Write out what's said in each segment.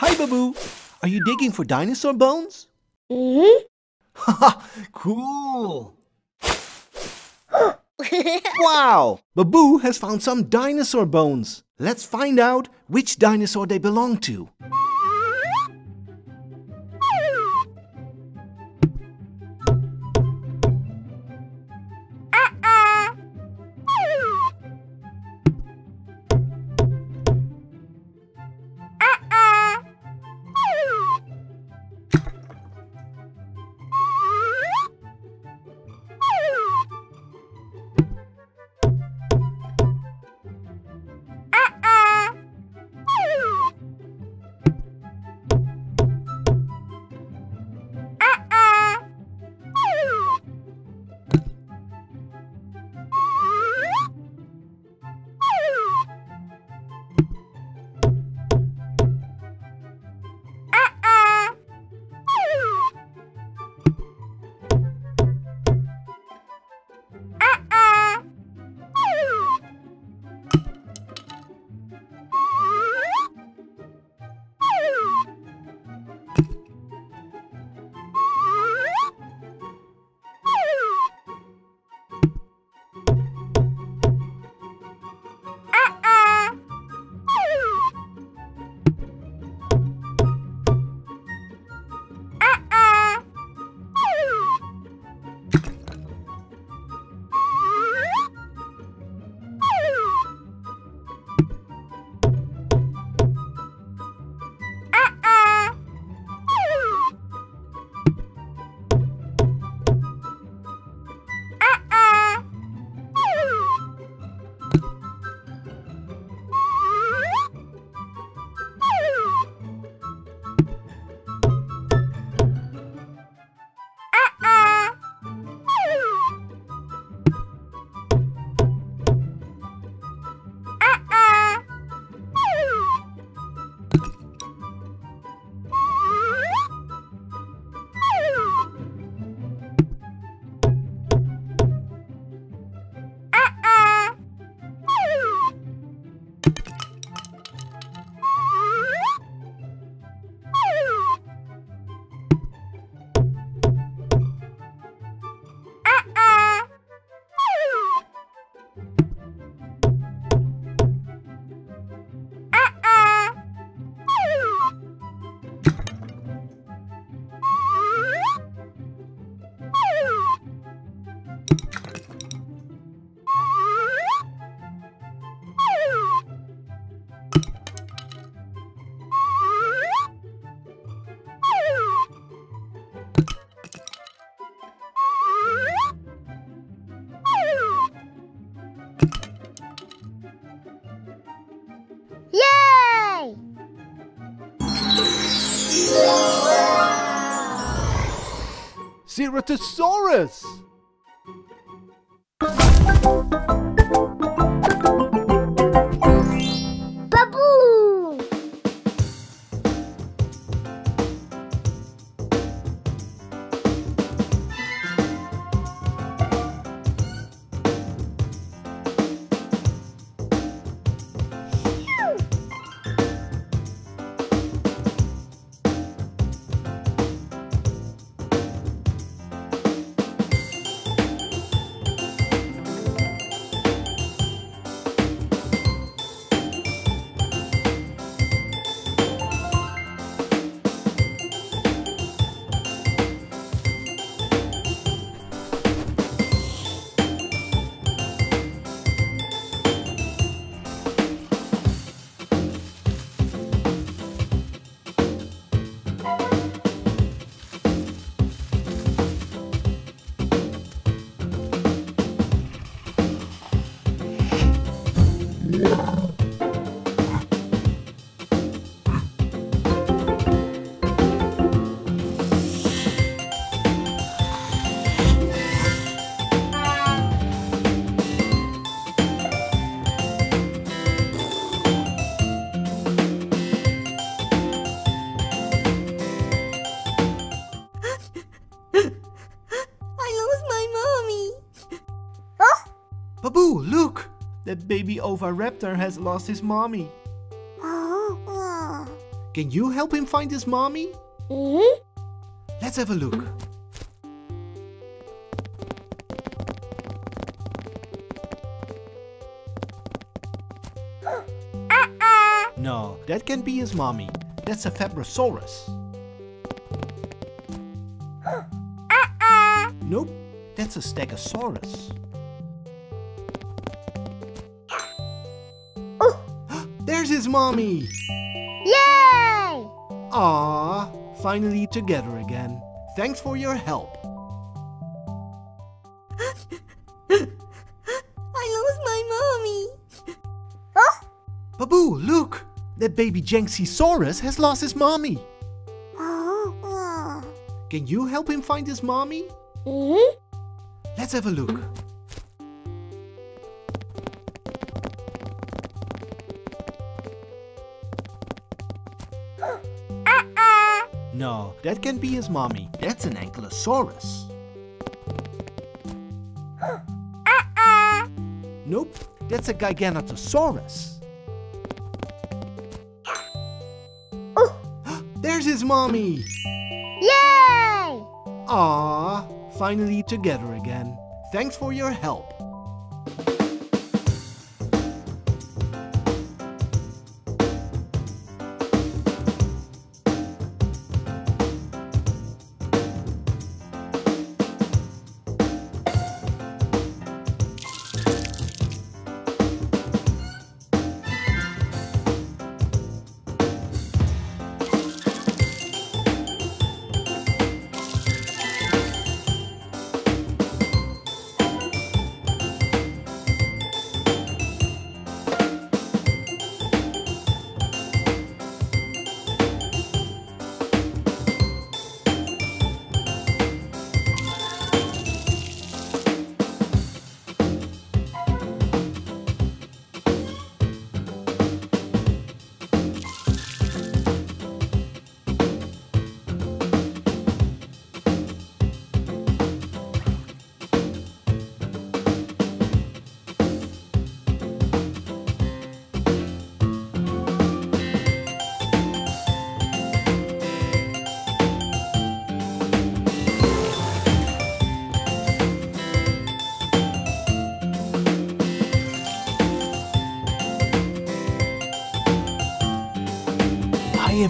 Hi, Babu. Are you digging for dinosaur bones? Mm-hmm. Haha, cool. Wow, Babu has found some dinosaur bones. Let's find out which dinosaur they belong to. Ceratosaurus! Babu! Baby Oviraptor has lost his mommy. Can you help him find his mommy? Mm-hmm. Let's have a look. No, that can't be his mommy. That's a Fabrosaurus. Nope, that's a Stegosaurus. There's his mommy! Yay! Aww, finally together again. Thanks for your help. I lost my mommy. Huh? Babu, look! That baby Jianxisaurus has lost his mommy. Can you help him find his mommy? Mm-hmm. Let's have a look. No, that can't be his mommy. That's an Ankylosaurus. Nope, that's a Gigantosaurus. There's his mommy! Yay! Aww, finally together again. Thanks for your help.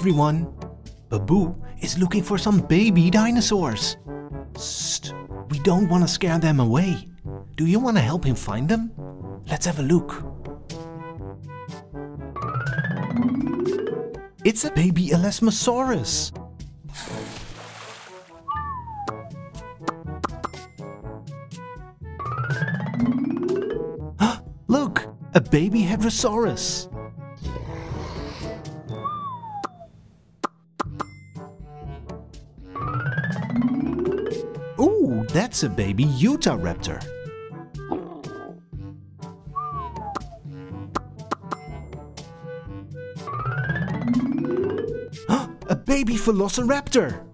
Everyone, Babu is looking for some baby dinosaurs. Psst, we don't want to scare them away. Do you want to help him find them? Let's have a look. It's a baby Elasmosaurus. Look, a baby Hadrosaurus. That's a baby Utahraptor. A baby Velociraptor.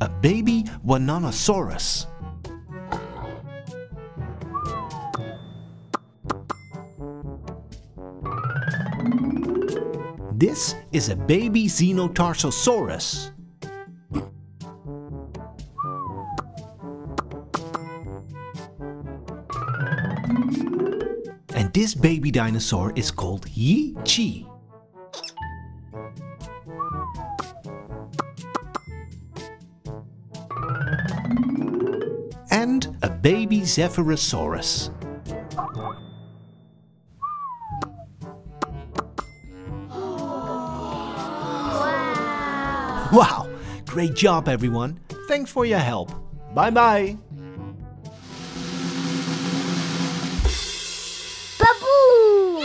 A baby Wananosaurus. This is a baby Xenotarsosaurus. And this baby dinosaur is called Yi Chi. And a baby Zephyrosaurus. Wow, great job everyone. Thanks for your help. Bye-bye. Babu!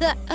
Yeah!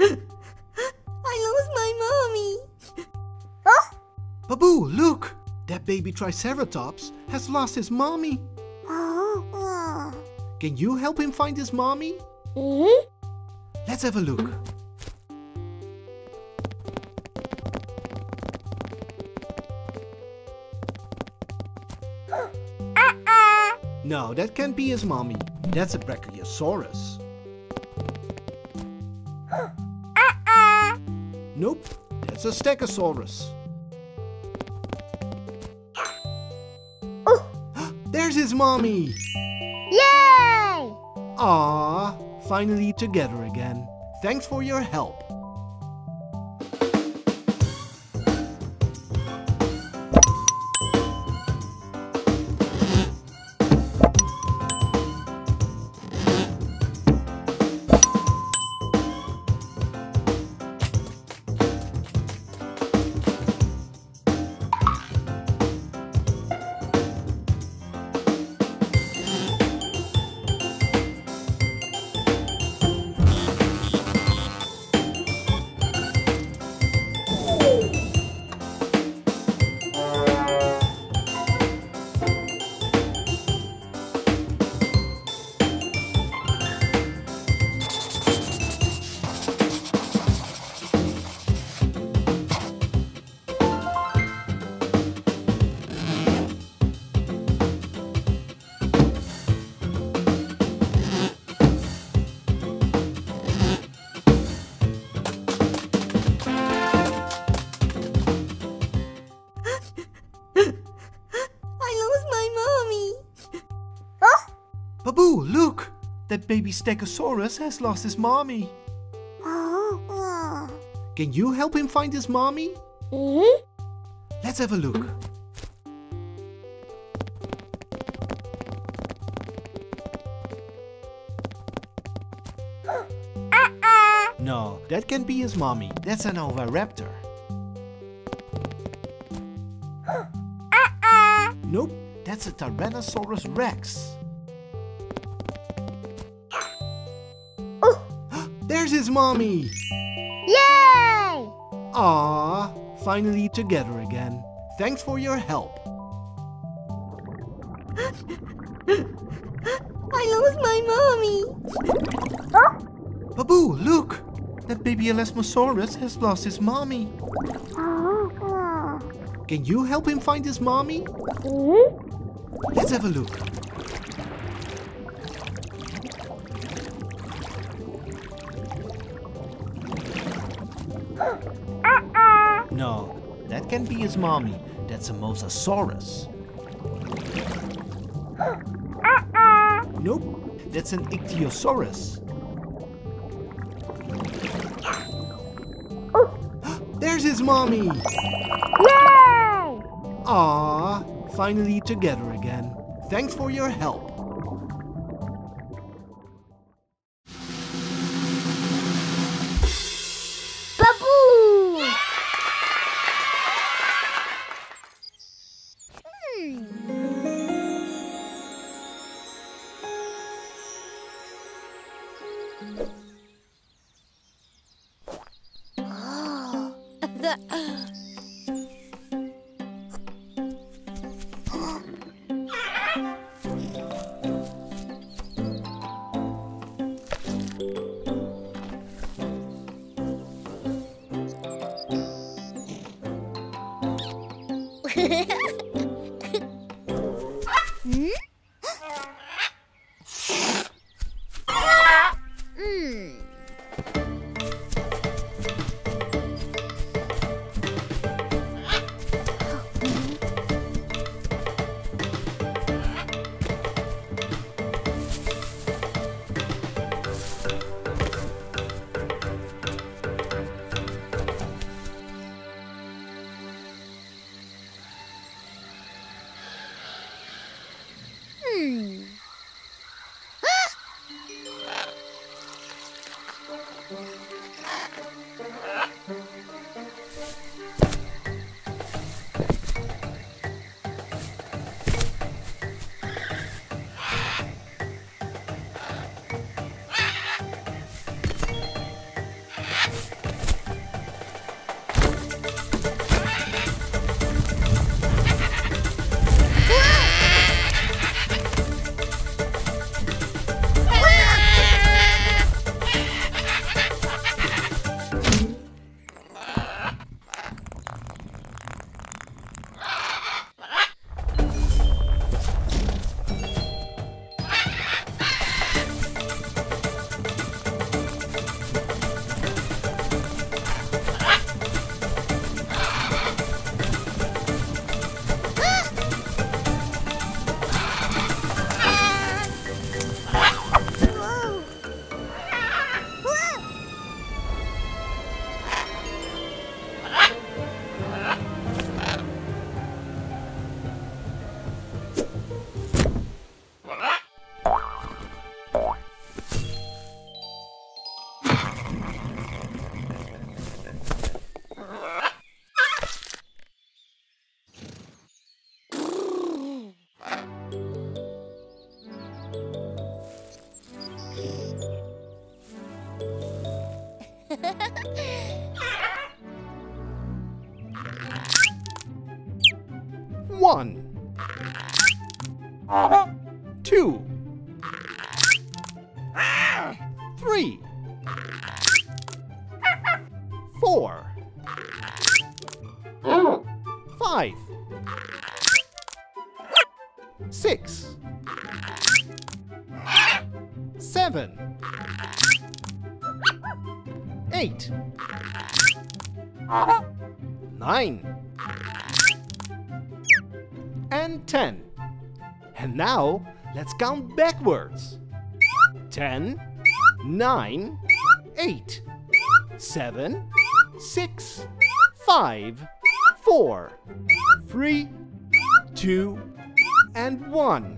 I lost my mommy! Huh? Babu, look! That baby Triceratops has lost his mommy! Can you help him find his mommy? Let's have a look. No, that can't be his mommy. That's a Brachiosaurus. Nope, that's a Stegosaurus. There's his mommy! Yay! Aww, finally together again. Thanks for your help. Baby Stegosaurus has lost his mommy. Can you help him find his mommy? Let's have a look. No, that can't be his mommy. That's an Oviraptor. Nope, that's a Tyrannosaurus Rex. There's his mommy! Yay! Aww, finally together again. Thanks for your help. I lost my mommy! Huh? Babu, look! That baby Elasmosaurus has lost his mommy. Can you help him find his mommy? Let's have a look. No, that can't be his mommy. That's a Mosasaurus. Nope, that's an Ichthyosaurus. There's his mommy! Yay! Aw, finally together again. Thanks for your help. 9 and 10. And now let's count backwards. 10, 9, 8, 7, 6, 5, 4, 3, 2, and 1.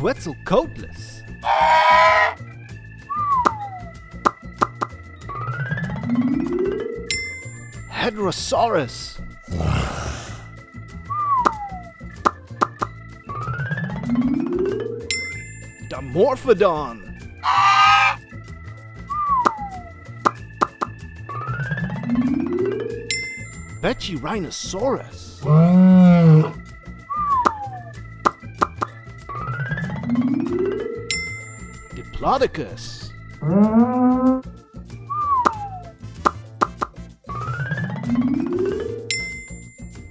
Quetzalcoatlus. Hadrosaurus. Dimorphodon. Bachyrhinosaurus. Diplodocus.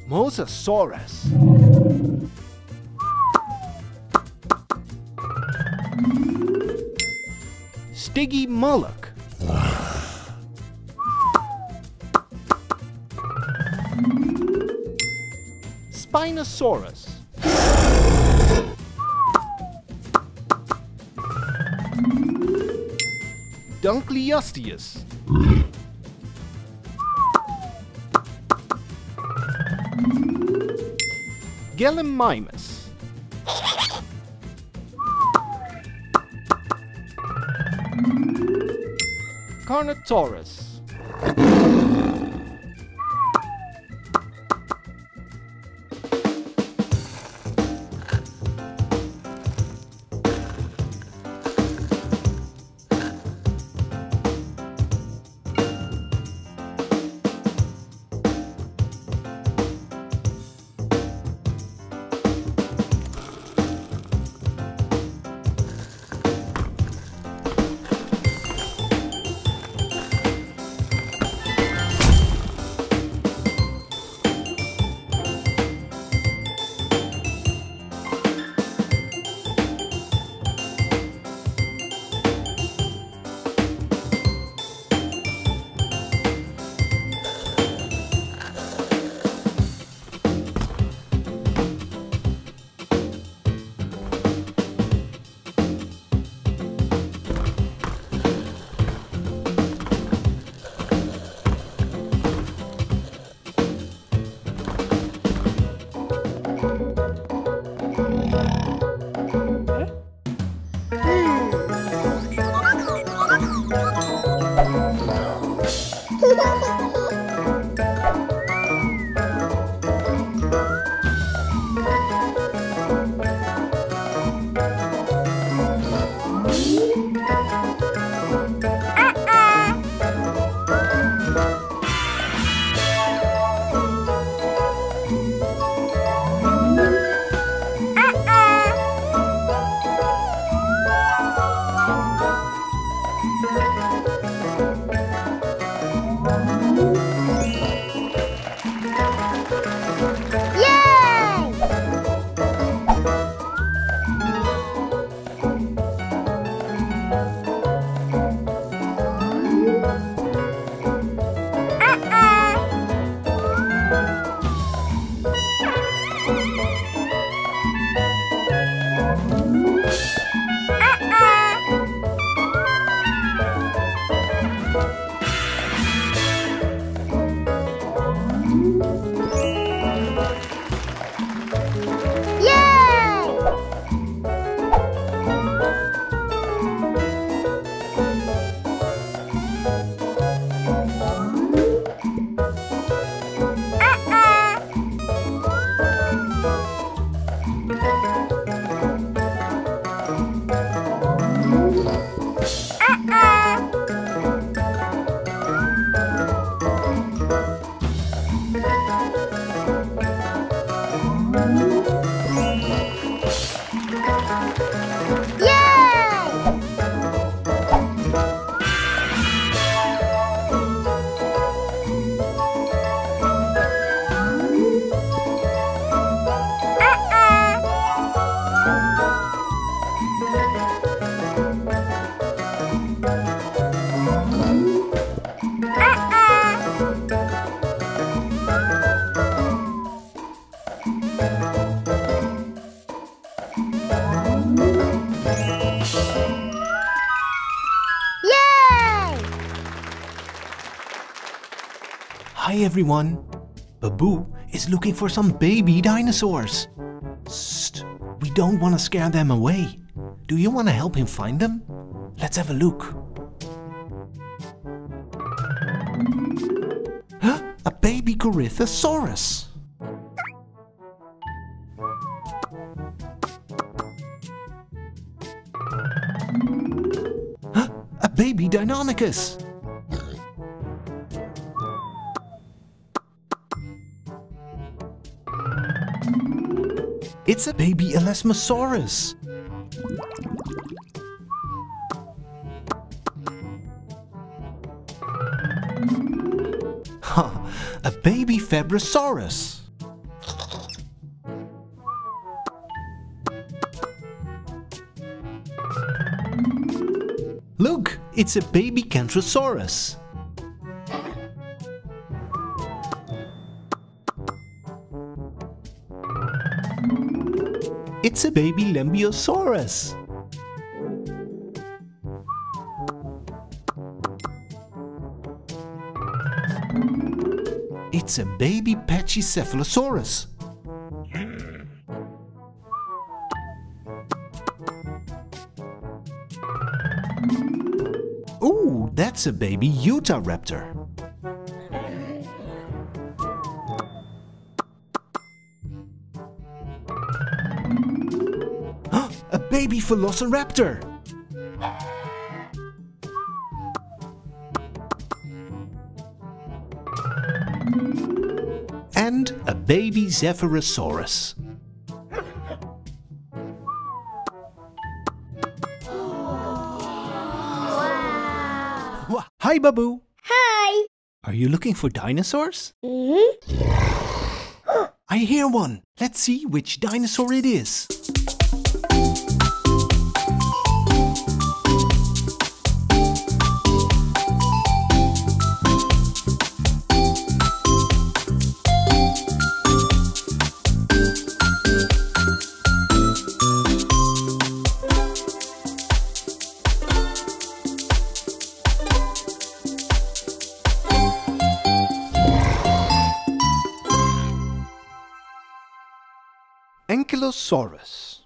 Mosasaurus. Stigimoloch. Spinosaurus. Dunkleosteus. Gallimimus. Carnotaurus. everyone! Babu is looking for some baby dinosaurs! Sst, we don't want to scare them away. Do you want to help him find them? Let's have a look. Huh? A baby Corythosaurus! Huh? A baby Deinonychus! It's a baby Elasmosaurus! Ha! A baby Fabrosaurus! Look! It's a baby Kentrosaurus! It's a baby Lambeosaurus! It's a baby Pachycephalosaurus! Ooh, that's a baby Utahraptor! Baby Velociraptor! And a baby Zephyrosaurus! Wow. Hi, Babu! Hi! Are you looking for dinosaurs? Mm-hmm. I hear one! Let's see which dinosaur it is! Ankylosaurus.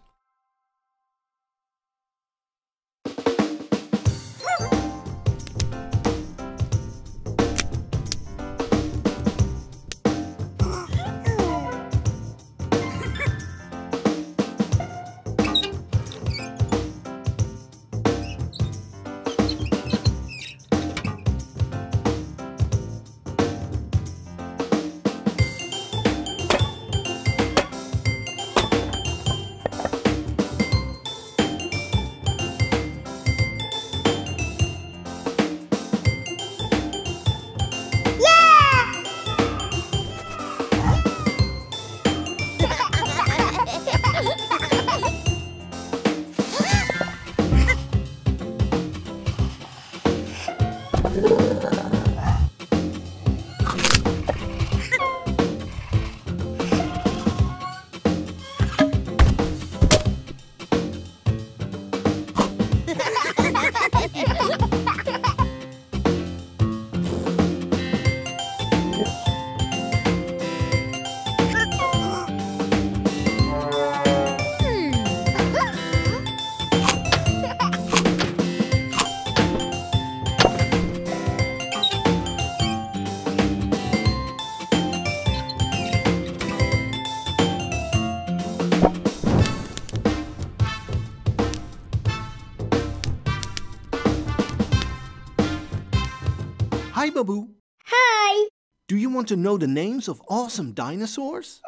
Hi, Babu! Hi! Do you want to know the names of awesome dinosaurs?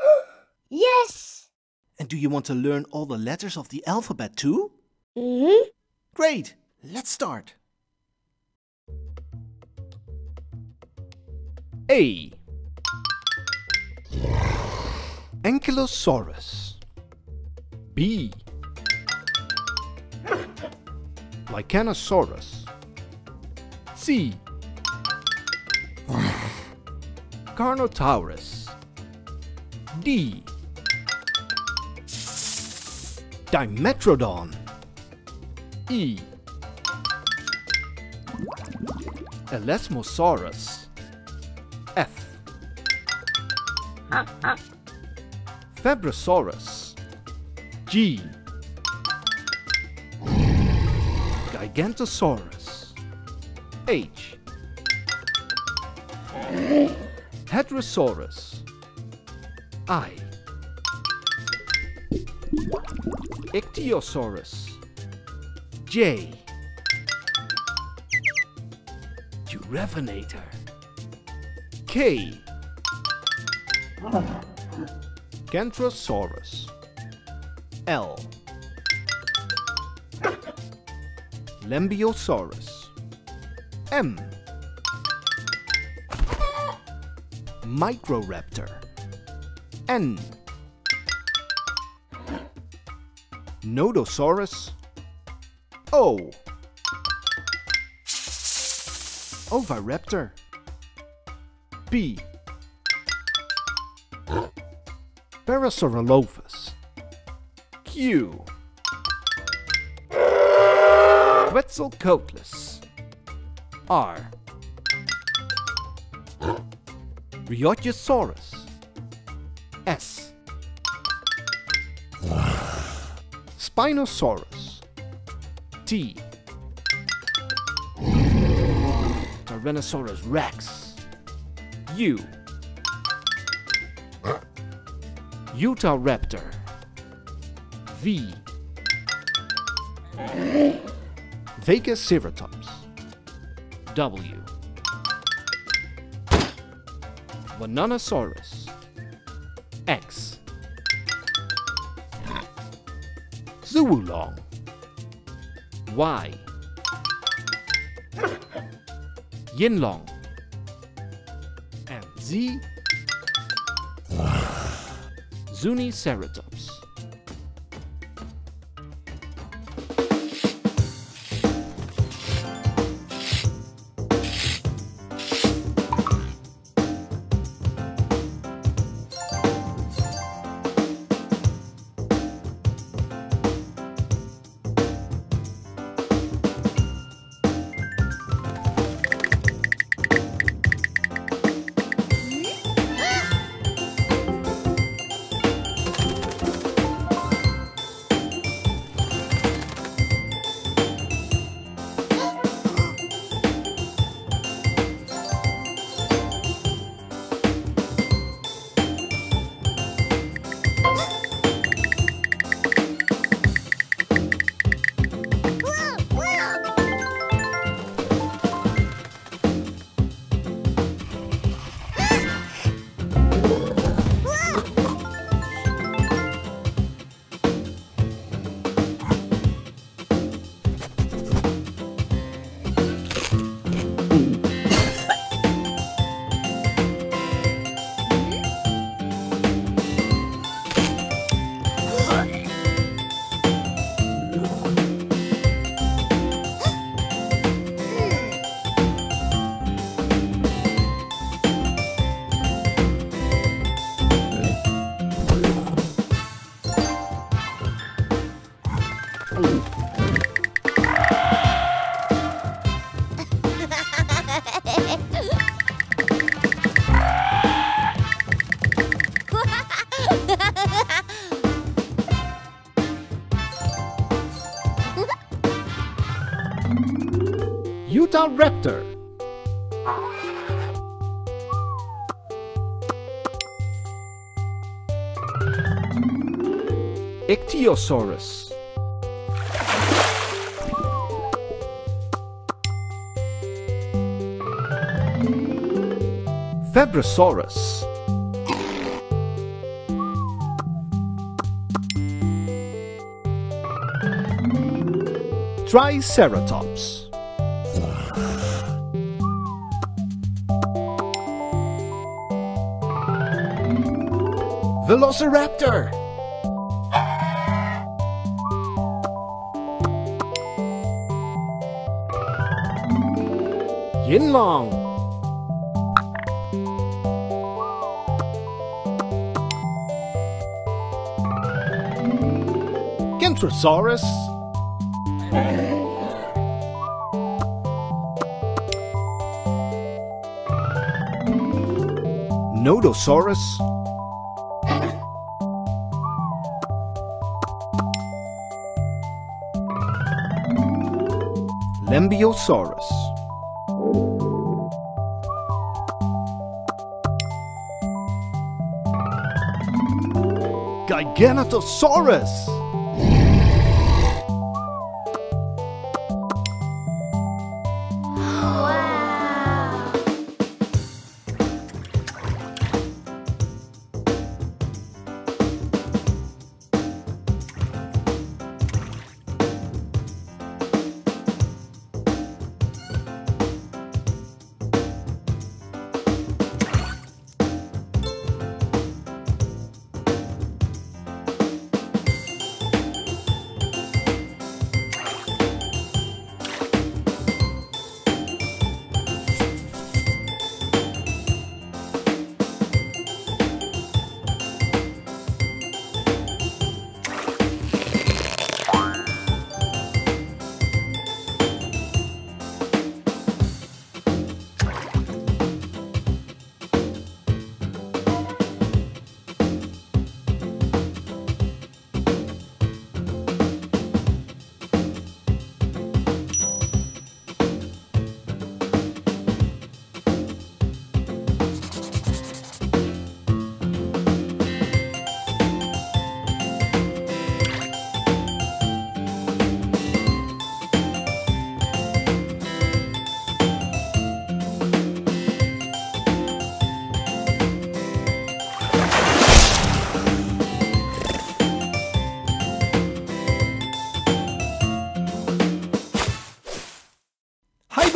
Yes! And do you want to learn all the letters of the alphabet too? Mm-hmm. Great! Let's start! A. Ankylosaurus. B. Lycanosaurus. C. Carnotaurus. D. Dimetrodon. E. Elasmosaurus. F. Fabrosaurus. G. Gigantosaurus. H. Hadrosaurus. I. Ichthyosaurus. J. Revenator. K. Kentrosaurus. L. Lambeosaurus. M. Microraptor. N. Nodosaurus. O. Oviraptor. B. Parasaurolophus. Q. Quetzalcoatlus. R. Brachiosaurus. S. Spinosaurus. T. Tyrannosaurus Rex. U. Utahraptor. V. Velociraptor. W. Wananosaurus. X. Zuulong. Y. Yinlong. And Z. Zuniceratops. Raptor. Ichthyosaurus. Fabrosaurus. Triceratops. Velociraptor. Yinlong. Kentrosaurus. Nodosaurus. Lambeosaurus. Gigantosaurus. Wow.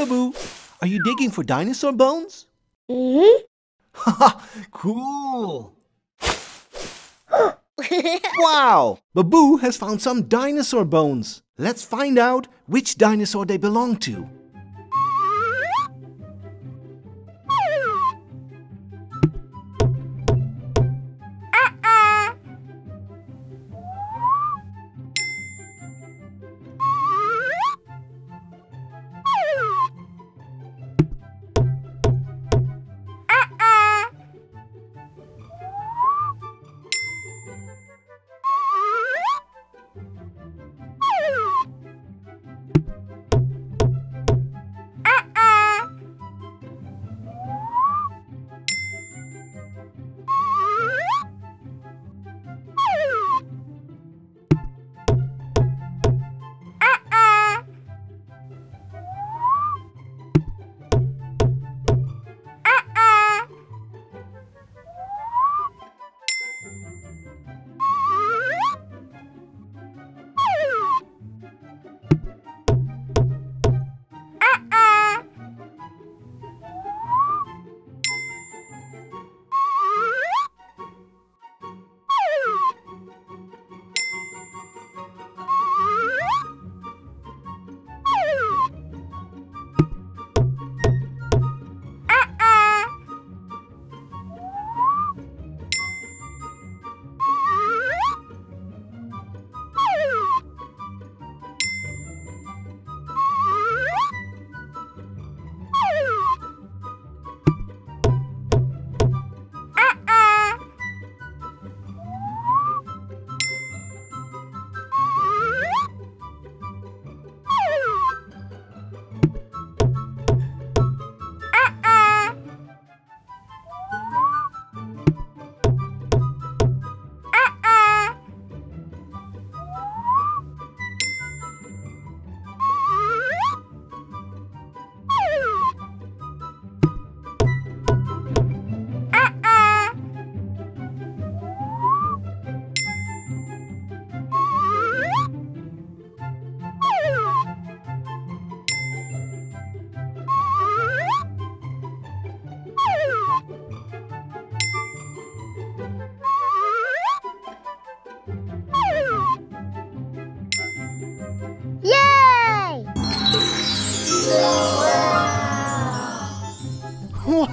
Boo, are you digging for dinosaur bones? Mm-hmm. Haha, cool! Wow! Babu has found some dinosaur bones. Let's find out which dinosaur they belong to.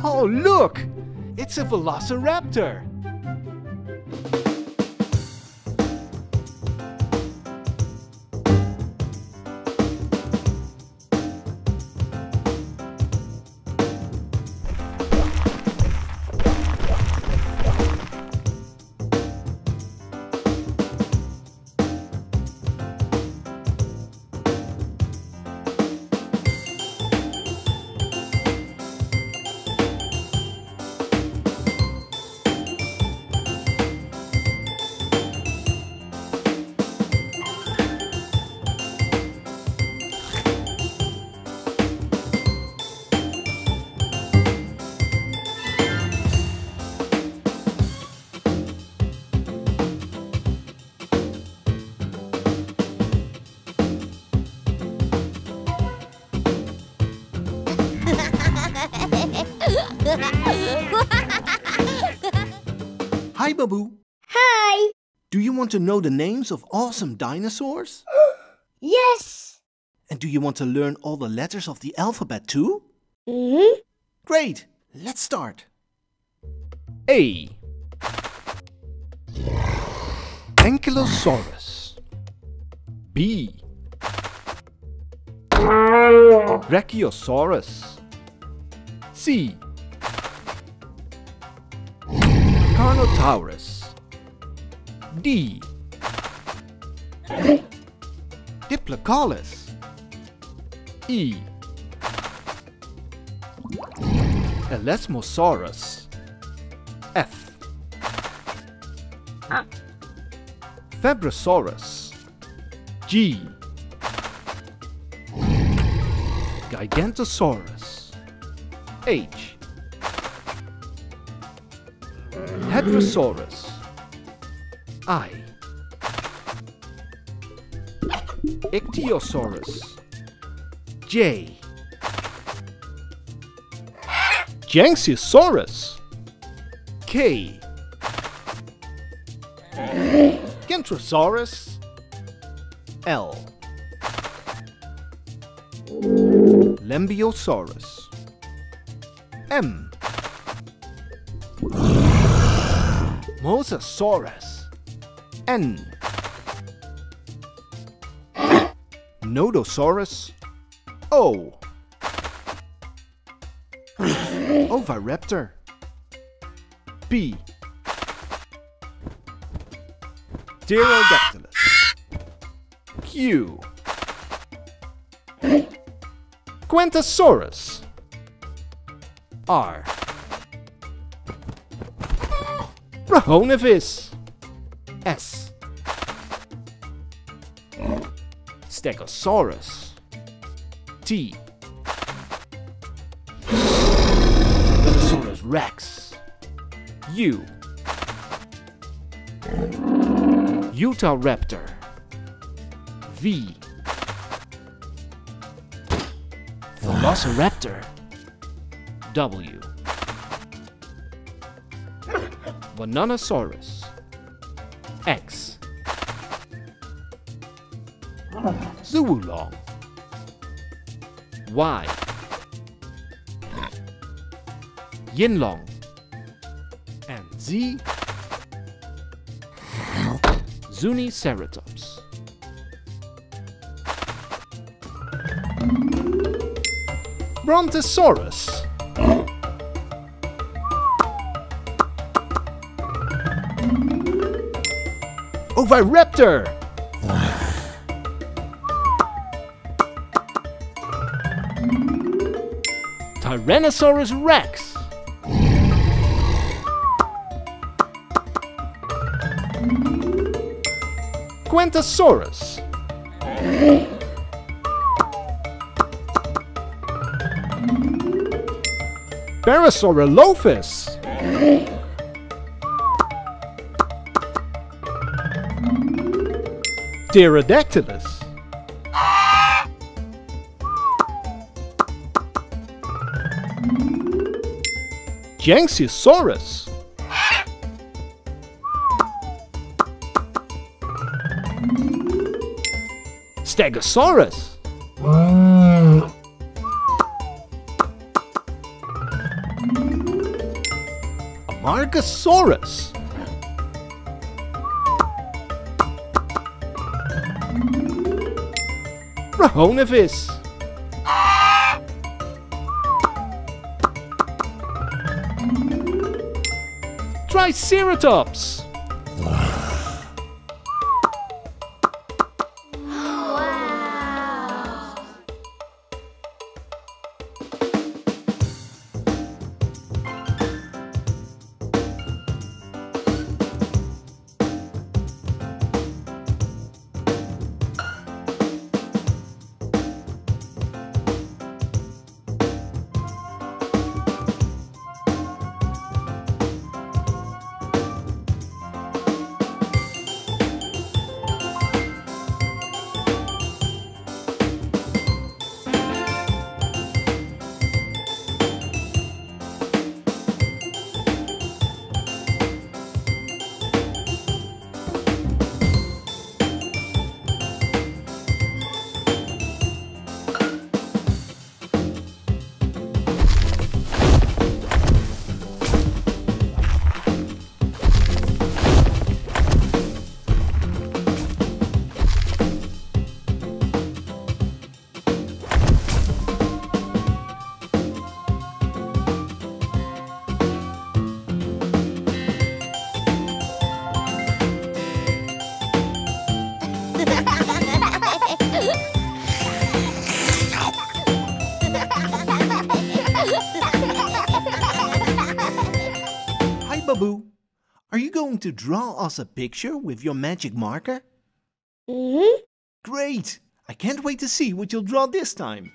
Oh, look! It's a Velociraptor! Hi, Babu. Hi. Do you want to know the names of awesome dinosaurs? Yes. And do you want to learn all the letters of the alphabet too? Mm-hmm. Great. Let's start. A. Ankylosaurus. B. Brachiosaurus. C. Carnotaurus. D. Diplodocus. E. Elasmosaurus. F. Fabrosaurus. G. Gigantosaurus. H. Hadrosaurus. I. Ichthyosaurus. J. Jianxisaurus. K. Kentrosaurus. L. Lambeosaurus. M. Mosasaurus. N. Nodosaurus. O. Oviraptor. P. Pterodactylus. Q. Quetzalcoatlus. R. Brachiosaurus. S. Stegosaurus. T. Tyrannosaurus Rex. U. Utahraptor. V. Velociraptor. W. Wananosaurus. X. Zuulong. Y. Yinlong. And Z. Zuniceratops. Brontosaurus. Oviraptor. Tyrannosaurus Rex. Quetzalcoatlus. Parasaurolophus. Pterodactylus. Gigantosaurus. Stegosaurus. Amargosaurus. Brachiosaurus. Triceratops. to draw us a picture with your magic marker? Mm-hmm. Great! I can't wait to see what you'll draw this time.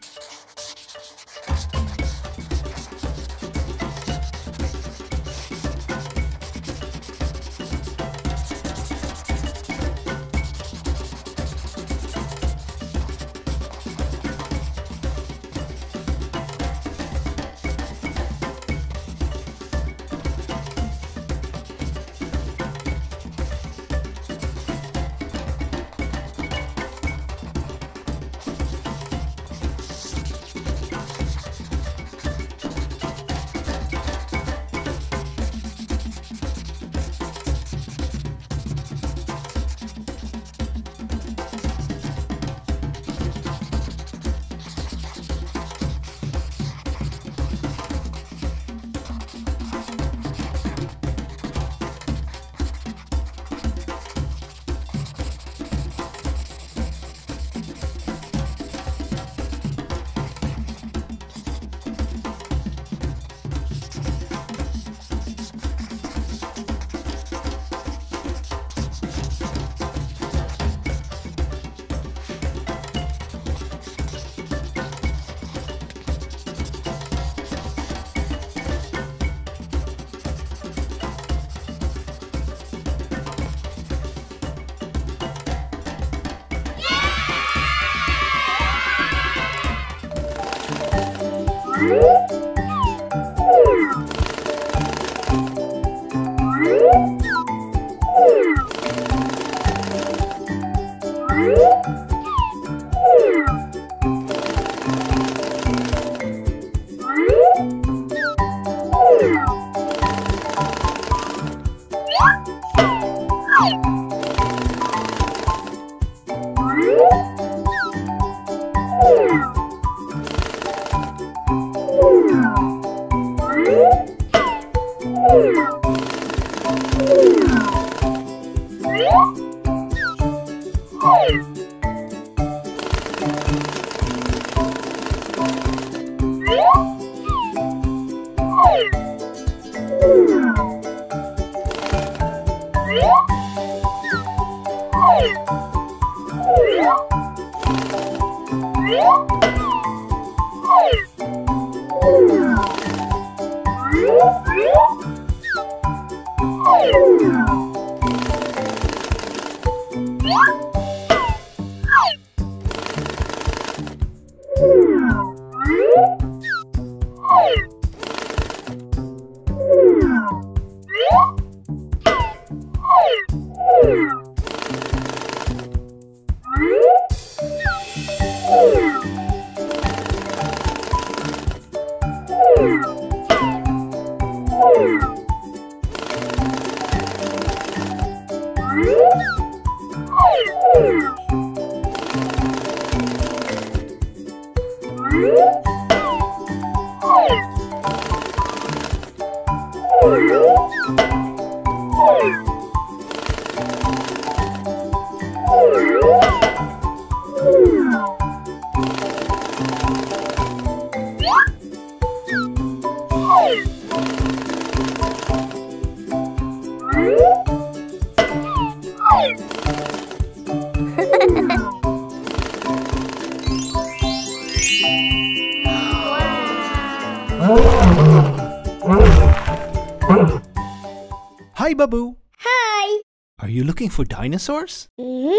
Hi, Babu. Hi. Are you looking for dinosaurs? Mm-hmm.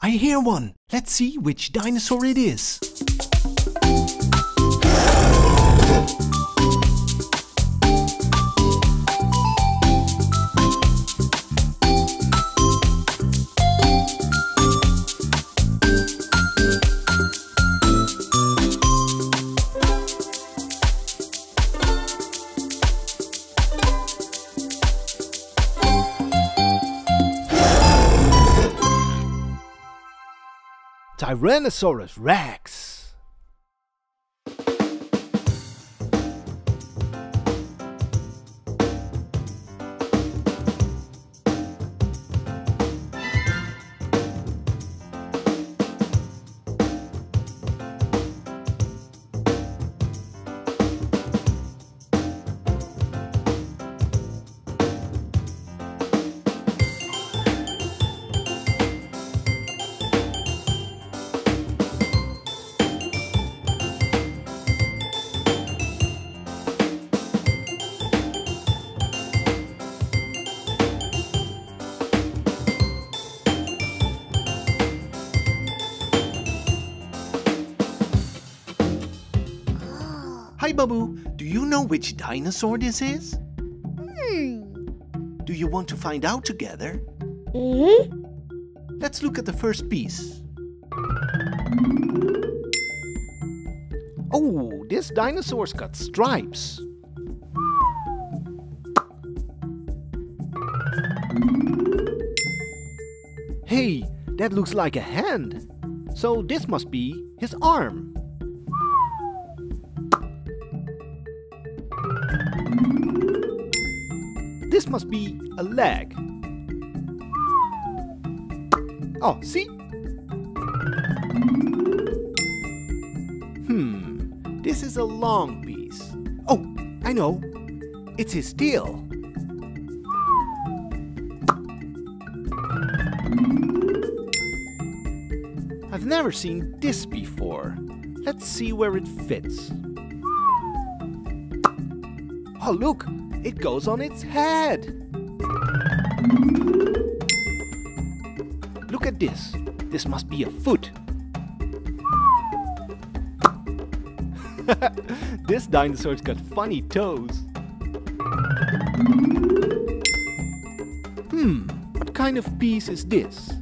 I hear one. Let's see which dinosaur it is. Tyrannosaurus Rex. Babu, do you know which dinosaur this is? Do you want to find out together? Let's look at the first piece. Oh, this dinosaur's got stripes. Hey, that looks like a hand. So this must be his arm. This must be a leg. Oh, see? This is a long piece. Oh, I know. It's his tail. I've never seen this before. Let's see where it fits. Oh, look! It goes on its head! Look at this. This must be a foot. This dinosaur's got funny toes. What kind of piece is this?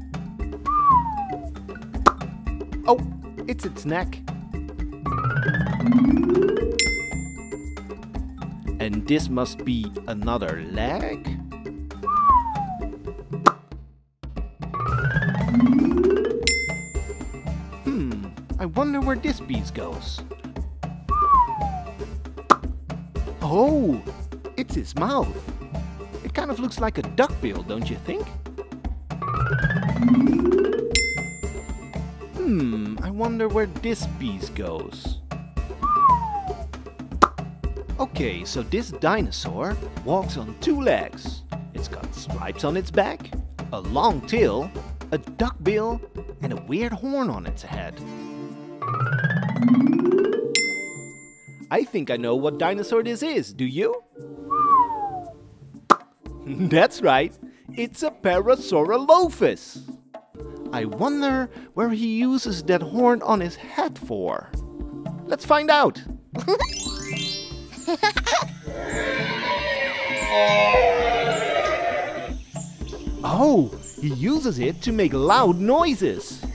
Oh, it's its neck. And this must be another leg? I wonder where this piece goes. Oh, it's its mouth. It kind of looks like a duckbill, don't you think? I wonder where this piece goes. Okay, so this dinosaur walks on two legs. It's got stripes on its back, a long tail, a duckbill, and a weird horn on its head. I think I know what dinosaur this is, do you? That's right, it's a Parasaurolophus. I wonder where he uses that horn on his head for. Let's find out. Oh, he uses it to make loud noises.